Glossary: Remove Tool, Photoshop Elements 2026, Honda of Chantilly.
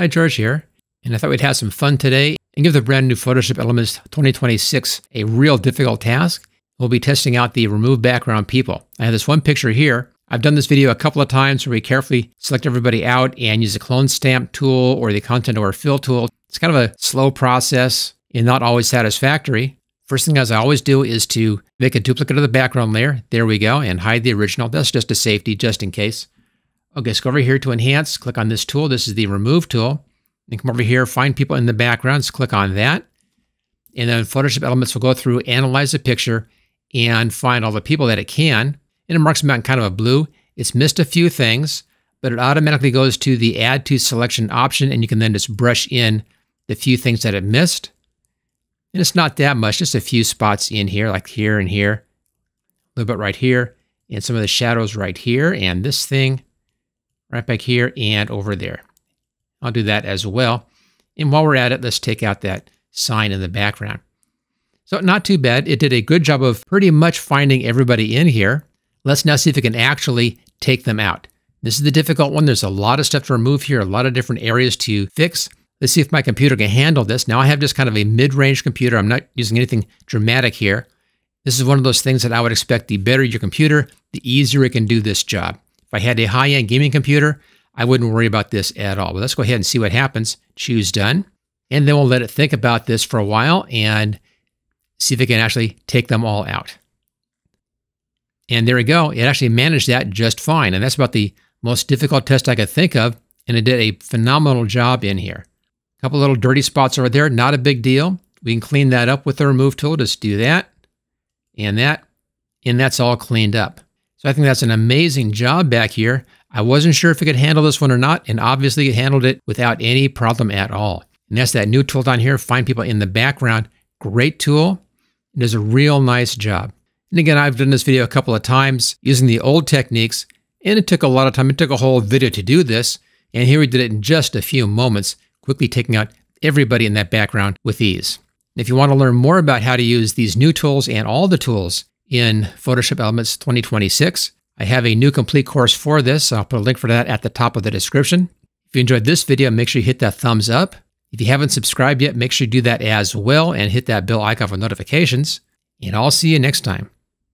Hi, George here, and I thought we'd have some fun today and give the brand new Photoshop Elements 2026 a real difficult task. We'll be testing out the remove background people. I have this one picture here. I've done this video a couple of times where we carefully select everybody out and use the clone stamp tool or the content or fill tool. It's kind of a slow process and not always satisfactory. First thing, as I always do, is to make a duplicate of the background layer. There we go, and hide the original. That's just a safety, just in case. Okay, so go over here to Enhance, click on this tool. This is the Remove tool. Then come over here, find people in the background, so click on that. And then Photoshop Elements will go through, analyze the picture, and find all the people that it can. And it marks them out in kind of a blue. It's missed a few things, but it automatically goes to the Add to Selection option, and you can then just brush in the few things that it missed. And it's not that much, just a few spots in here, like here and here, a little bit right here, and some of the shadows right here, and this thing right back here and over there. I'll do that as well. And while we're at it, let's take out that sign in the background. So not too bad. It did a good job of pretty much finding everybody in here. Let's now see if it can actually take them out. This is the difficult one. There's a lot of stuff to remove here, a lot of different areas to fix. Let's see if my computer can handle this. Now I have just kind of a mid-range computer. I'm not using anything dramatic here. This is one of those things that I would expect the better your computer, the easier it can do this job. If I had a high-end gaming computer, I wouldn't worry about this at all. But let's go ahead and see what happens. Choose Done. And then we'll let it think about this for a while and see if it can actually take them all out. And there we go. It actually managed that just fine. And that's about the most difficult test I could think of. And it did a phenomenal job in here. A couple little dirty spots over there. Not a big deal. We can clean that up with the Remove tool. Just do that and that. And that's all cleaned up. So I think that's an amazing job back here. I wasn't sure if it could handle this one or not, and obviously it handled it without any problem at all. And that's that new tool down here, Find People in the Background. Great tool. It does a real nice job. And again, I've done this video a couple of times using the old techniques, and it took a lot of time. It took a whole video to do this, and here we did it in just a few moments, quickly taking out everybody in that background with ease. And if you want to learn more about how to use these new tools and all the tools in Photoshop Elements 2026. I have a new complete course for this. I'll put a link for that at the top of the description. If you enjoyed this video, make sure you hit that thumbs up. If you haven't subscribed yet, make sure you do that as well and hit that bell icon for notifications. And I'll see you next time.